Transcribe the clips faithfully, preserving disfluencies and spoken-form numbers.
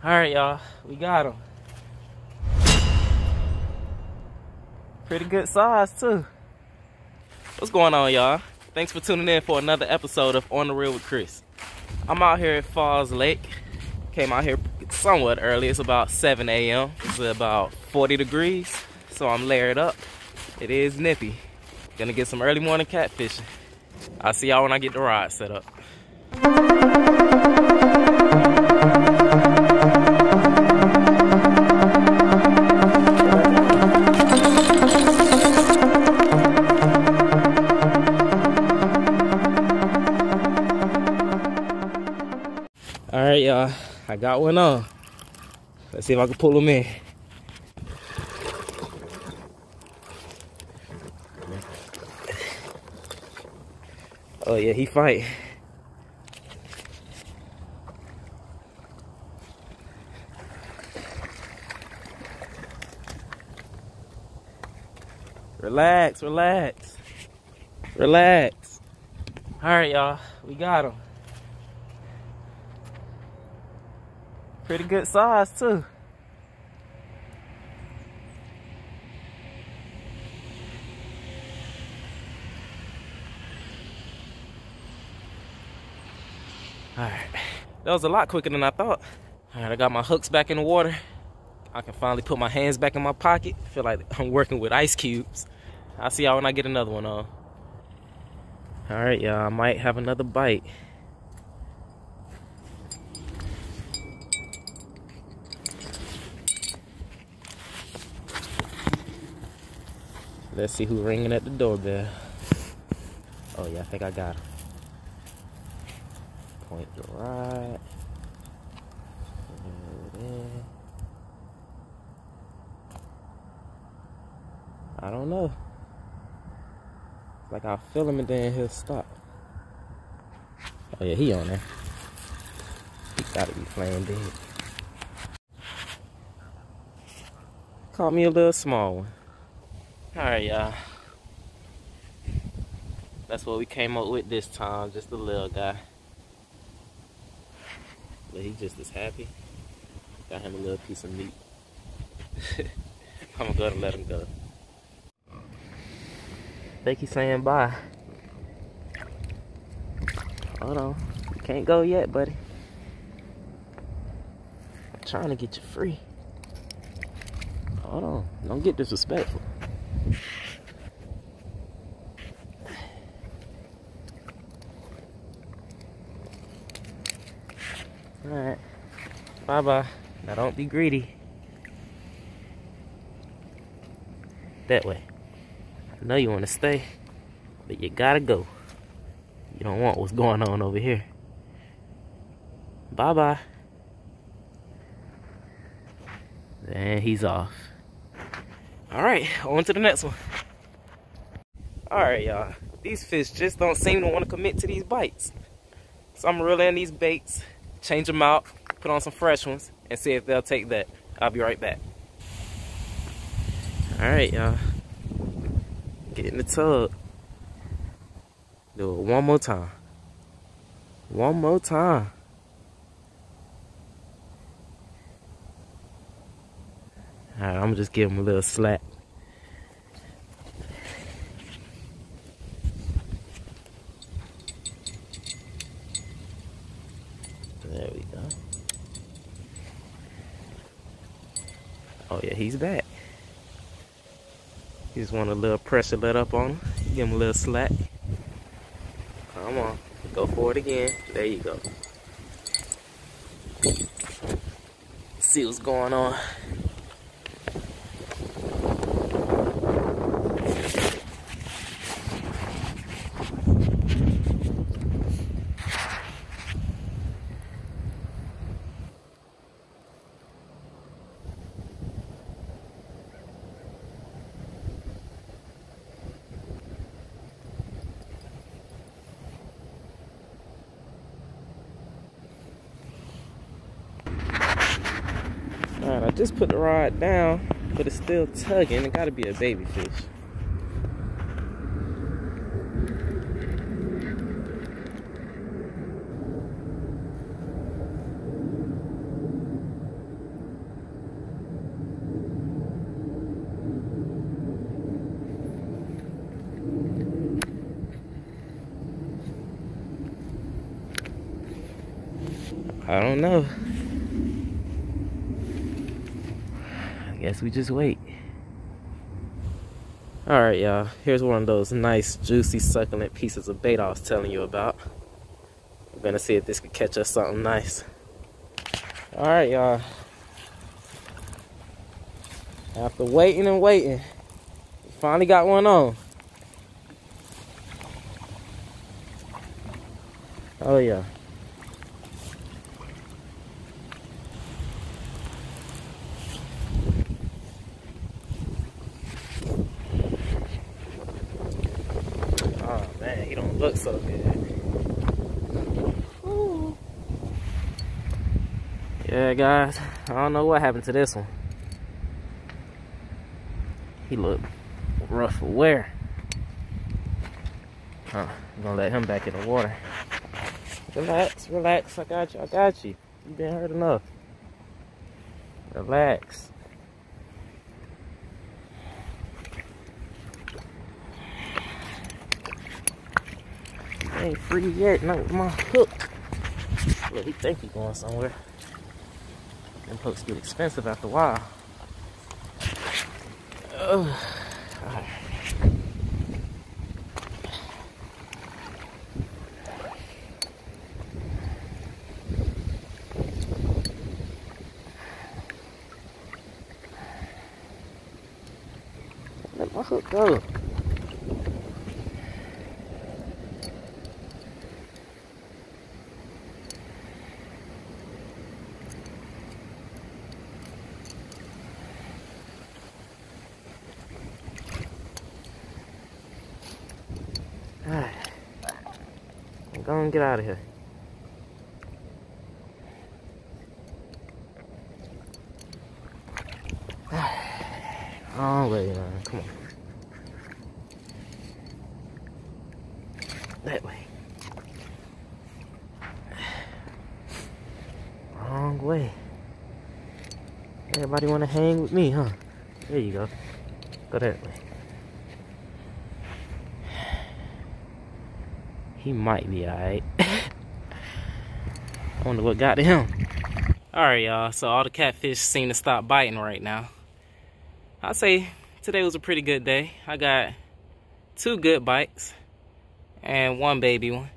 All right, y'all, we got him. Pretty good size too. What's going on, y'all? Thanks for tuning in for another episode of On the Real with Chris. I'm out here at Falls Lake. Came out here somewhat early. It's about seven A M It's about forty degrees, so I'm layered up. It is nippy. Gonna get some early morning catfishing. I'll see y'all when I get the rod set up. All right, y'all, I got one on. Let's see if I can pull him in. Oh yeah, he fight. Relax, relax, relax. All right, y'all, we got him. Pretty good size too. All right, that was a lot quicker than I thought. All right, I got my hooks back in the water. I can finally put my hands back in my pocket. I feel like I'm working with ice cubes. I'll see y'all when I get another one on. All right, y'all, I might have another bite. Let's see who's ringing at the doorbell. Oh yeah, I think I got him. Point the rod. I don't know. It's like I'll feel him and then he'll stop. Oh yeah, he on there. He gotta be playing dead. Caught me a little small one. Alright, y'all. That's what we came up with this time. Just a little guy. But he just is happy. Got him a little piece of meat. I'm gonna let him go. I think he's saying bye. Hold on. You can't go yet, buddy. I'm trying to get you free. Hold on. Don't get disrespectful. Alright, bye bye. Now don't be greedy. That way. I know you want to stay, but you gotta go. You don't want what's going on over here. Bye bye. And he's off. Alright, on to the next one. Alright, y'all. These fish just don't seem to want to commit to these bites. So I'm reeling in these baits, change them out, put on some fresh ones, and see if they'll take that. I'll be right back. Alright, y'all. Get in the tub. Do it one more time. One more time. Alright, I'm gonna just give him a little slack. There we go. Oh yeah, he's back. He just want a little pressure let up on him. Give him a little slack. Come on, go for it again. There you go. See what's going on. I just put the rod down, but it's still tugging. It gotta be a baby fish. I don't know. I guess we just wait. Alright, y'all. Here's one of those nice, juicy, succulent pieces of bait I was telling you about. I'm gonna see if this could catch us something nice. Alright, y'all. After waiting and waiting, we finally got one on. Oh, yeah. Oh, man, he don't look so good. Ooh. Yeah, guys, I don't know what happened to this one. He looked rough for wear. Huh, I'm gonna let him back in the water. Relax, relax, I got you, I got you. You've been hurt enough. Relax. You ain't free yet, not with my hook. Look, he think he's going somewhere. Them hooks get expensive after a while. Ugh. All right. Let my hook go. Alright. I'm gonna get out of here. Oh, wait, man. Come on. That way. Wrong way. Everybody wanna hang with me, huh? There you go. Go that way. He might be alright. I wonder what got to him. Alright, y'all. So all the catfish seem to stop biting right now. I'd say today was a pretty good day. I got two good bites and one baby one.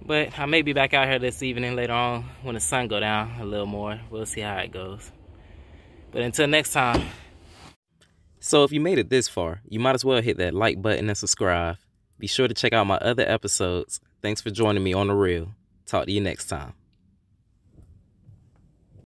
But I may be back out here this evening later on when the sun go down a little more. We'll see how it goes. But until next time. So if you made it this far, you might as well hit that like button and subscribe. Be sure to check out my other episodes. Thanks for joining me on The Real. Talk to you next time.